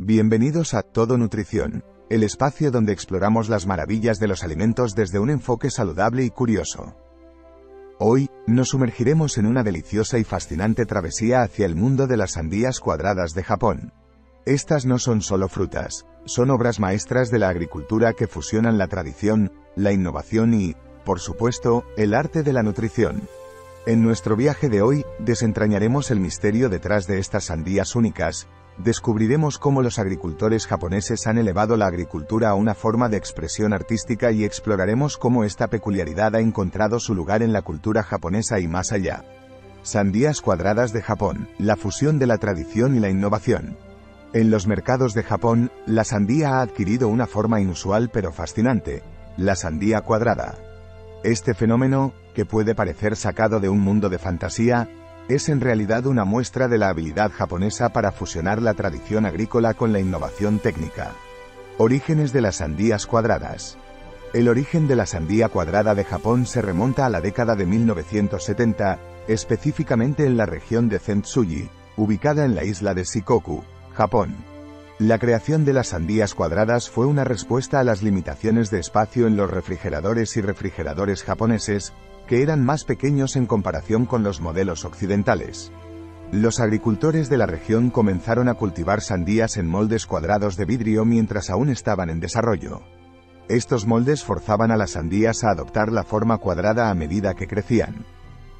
Bienvenidos a Todo Nutrición, el espacio donde exploramos las maravillas de los alimentos desde un enfoque saludable y curioso. Hoy, nos sumergiremos en una deliciosa y fascinante travesía hacia el mundo de las sandías cuadradas de Japón. Estas no son solo frutas, son obras maestras de la agricultura que fusionan la tradición, la innovación y, por supuesto, el arte de la nutrición. En nuestro viaje de hoy, desentrañaremos el misterio detrás de estas sandías únicas. Descubriremos cómo los agricultores japoneses han elevado la agricultura a una forma de expresión artística y exploraremos cómo esta peculiaridad ha encontrado su lugar en la cultura japonesa y más allá. Sandías cuadradas de Japón, la fusión de la tradición y la innovación. En los mercados de Japón, la sandía ha adquirido una forma inusual pero fascinante, la sandía cuadrada. Este fenómeno, que puede parecer sacado de un mundo de fantasía, es en realidad una muestra de la habilidad japonesa para fusionar la tradición agrícola con la innovación técnica. Orígenes de las sandías cuadradas. El origen de la sandía cuadrada de Japón se remonta a la década de 1970, específicamente en la región de Zentsuji, ubicada en la isla de Shikoku, Japón. La creación de las sandías cuadradas fue una respuesta a las limitaciones de espacio en los refrigeradores y refrigeradoras japoneses, que eran más pequeños en comparación con los modelos occidentales. Los agricultores de la región comenzaron a cultivar sandías en moldes cuadrados de vidrio mientras aún estaban en desarrollo. Estos moldes forzaban a las sandías a adoptar la forma cuadrada a medida que crecían.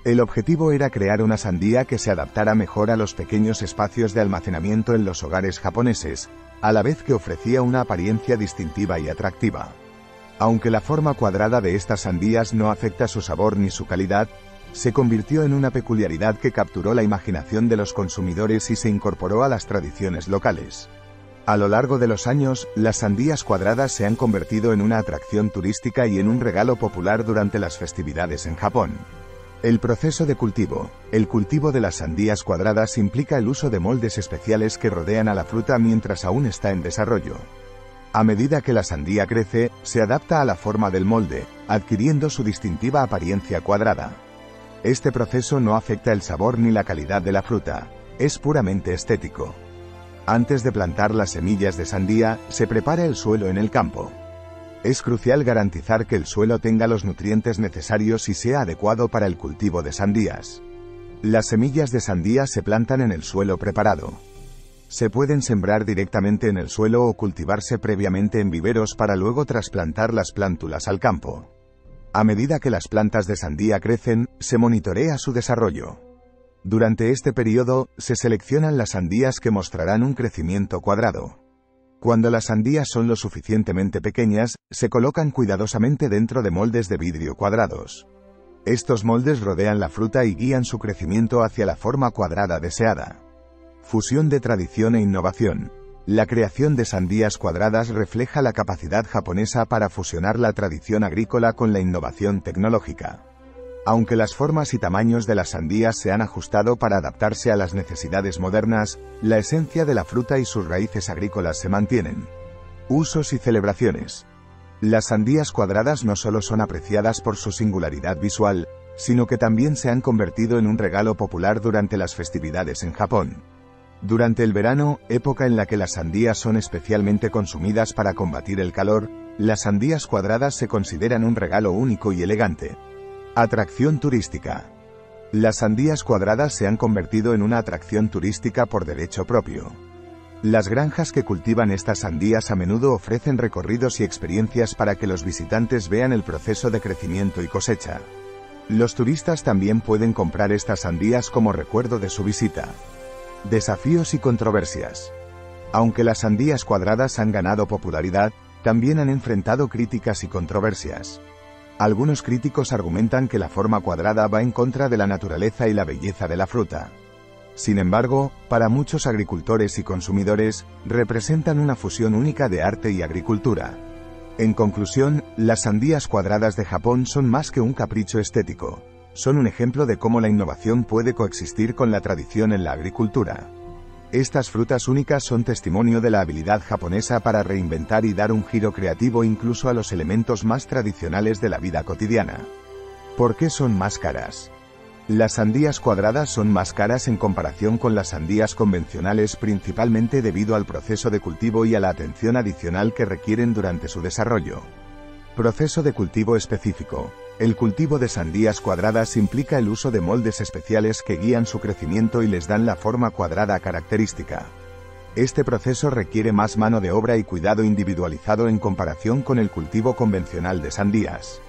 El objetivo era crear una sandía que se adaptara mejor a los pequeños espacios de almacenamiento en los hogares japoneses, a la vez que ofrecía una apariencia distintiva y atractiva. Aunque la forma cuadrada de estas sandías no afecta su sabor ni su calidad, se convirtió en una peculiaridad que capturó la imaginación de los consumidores y se incorporó a las tradiciones locales. A lo largo de los años, las sandías cuadradas se han convertido en una atracción turística y en un regalo popular durante las festividades en Japón. El proceso de cultivo. El cultivo de las sandías cuadradas implica el uso de moldes especiales que rodean a la fruta mientras aún está en desarrollo. A medida que la sandía crece, se adapta a la forma del molde, adquiriendo su distintiva apariencia cuadrada. Este proceso no afecta el sabor ni la calidad de la fruta, es puramente estético. Antes de plantar las semillas de sandía, se prepara el suelo en el campo. Es crucial garantizar que el suelo tenga los nutrientes necesarios y sea adecuado para el cultivo de sandías. Las semillas de sandía se plantan en el suelo preparado. Se pueden sembrar directamente en el suelo o cultivarse previamente en viveros para luego trasplantar las plántulas al campo. A medida que las plantas de sandía crecen, se monitorea su desarrollo. Durante este periodo, se seleccionan las sandías que mostrarán un crecimiento cuadrado. Cuando las sandías son lo suficientemente pequeñas, se colocan cuidadosamente dentro de moldes de vidrio cuadrados. Estos moldes rodean la fruta y guían su crecimiento hacia la forma cuadrada deseada. Fusión de tradición e innovación. La creación de sandías cuadradas refleja la capacidad japonesa para fusionar la tradición agrícola con la innovación tecnológica. Aunque las formas y tamaños de las sandías se han ajustado para adaptarse a las necesidades modernas, la esencia de la fruta y sus raíces agrícolas se mantienen. Usos y celebraciones. Las sandías cuadradas no solo son apreciadas por su singularidad visual, sino que también se han convertido en un regalo popular durante las festividades en Japón. Durante el verano, época en la que las sandías son especialmente consumidas para combatir el calor, las sandías cuadradas se consideran un regalo único y elegante. Atracción turística. Las sandías cuadradas se han convertido en una atracción turística por derecho propio. Las granjas que cultivan estas sandías a menudo ofrecen recorridos y experiencias para que los visitantes vean el proceso de crecimiento y cosecha. Los turistas también pueden comprar estas sandías como recuerdo de su visita. Desafíos y controversias. Aunque las sandías cuadradas han ganado popularidad, también han enfrentado críticas y controversias. Algunos críticos argumentan que la forma cuadrada va en contra de la naturaleza y la belleza de la fruta. Sin embargo, para muchos agricultores y consumidores, representan una fusión única de arte y agricultura. En conclusión, las sandías cuadradas de Japón son más que un capricho estético. Son un ejemplo de cómo la innovación puede coexistir con la tradición en la agricultura. Estas frutas únicas son testimonio de la habilidad japonesa para reinventar y dar un giro creativo incluso a los elementos más tradicionales de la vida cotidiana. ¿Por qué son más caras? Las sandías cuadradas son más caras en comparación con las sandías convencionales, principalmente debido al proceso de cultivo y a la atención adicional que requieren durante su desarrollo. Proceso de cultivo específico. El cultivo de sandías cuadradas implica el uso de moldes especiales que guían su crecimiento y les dan la forma cuadrada característica. Este proceso requiere más mano de obra y cuidado individualizado en comparación con el cultivo convencional de sandías.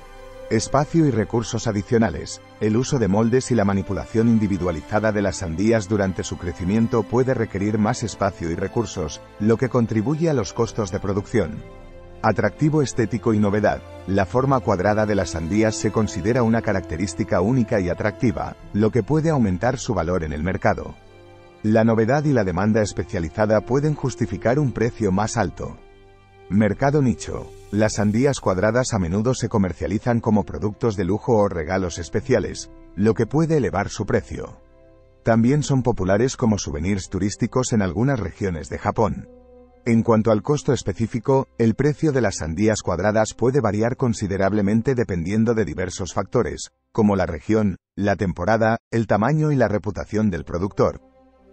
Espacio y recursos adicionales. El uso de moldes y la manipulación individualizada de las sandías durante su crecimiento puede requerir más espacio y recursos, lo que contribuye a los costos de producción. Atractivo estético y novedad. La forma cuadrada de las sandías se considera una característica única y atractiva, lo que puede aumentar su valor en el mercado. La novedad y la demanda especializada pueden justificar un precio más alto. Mercado nicho. Las sandías cuadradas a menudo se comercializan como productos de lujo o regalos especiales, lo que puede elevar su precio. También son populares como souvenirs turísticos en algunas regiones de Japón. En cuanto al costo específico, el precio de las sandías cuadradas puede variar considerablemente dependiendo de diversos factores, como la región, la temporada, el tamaño y la reputación del productor.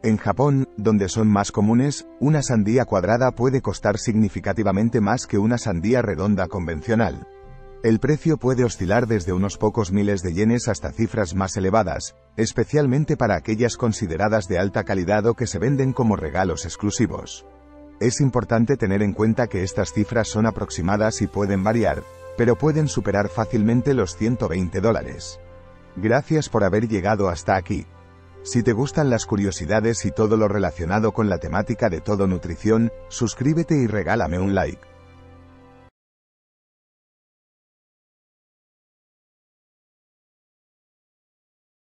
En Japón, donde son más comunes, una sandía cuadrada puede costar significativamente más que una sandía redonda convencional. El precio puede oscilar desde unos pocos miles de yenes hasta cifras más elevadas, especialmente para aquellas consideradas de alta calidad o que se venden como regalos exclusivos. Es importante tener en cuenta que estas cifras son aproximadas y pueden variar, pero pueden superar fácilmente los $120. Gracias por haber llegado hasta aquí. Si te gustan las curiosidades y todo lo relacionado con la temática de Todo Nutrición, suscríbete y regálame un like.